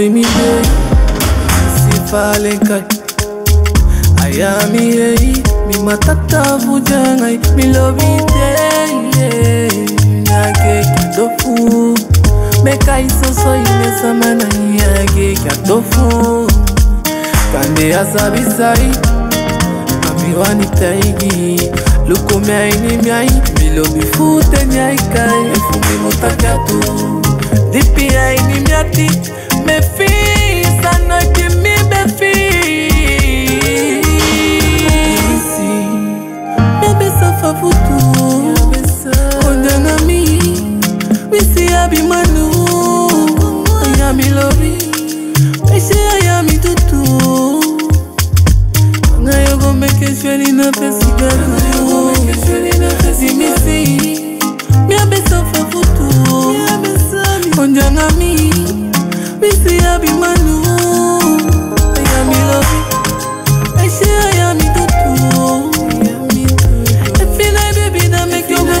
boy me day. Si fale kai aya mi hey. Mi matata vujangai mi love it yeah. Na ke dofu me kai so soy nessa mana ya ke dofu. Kande asabi sai abi wani taigi. Luko mi ai mi love fute mi ai kai fumi motakato. Dipi ai ni miati, me fi, esta noche mi befi. Si, me besa favutu, condena mi, mi si abimanu, ayami lobi, peche ayami tutu. Na yo go meke shweni na pesigadu, na yo go meke shweni na pesigadu. Si, me besa favutu. Konjanga mi, mi si abimanu. Ayami love it, Aishi ayami tutu. Efi na baby na make you go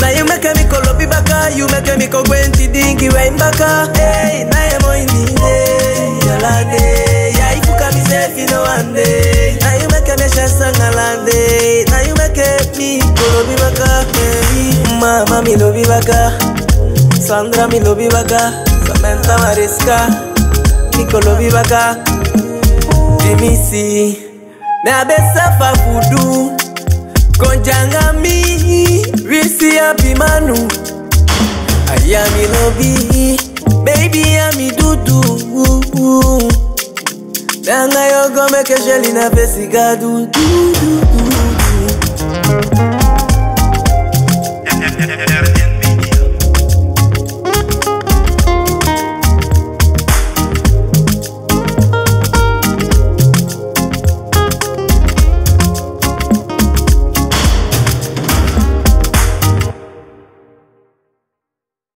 Na ye meke mi kolobi baka, you meke mi kogwenti dingi we mbaka. Hey, na ye mo inire ya late ya ifuka mi sefe no ande. Na ye meke mi shasa ngalande, na ye meke mi kolobi baka. Mama mi lo viva acá, Sandra mi lo viva acá, Samantha Maresca, Nico lo viva acá. Dime si me abesa fa voodoo, konjanga mi, visi abimanu. Ayami lo vi, baby ami dudu. Nanga yo go meke jeli na vesigadu.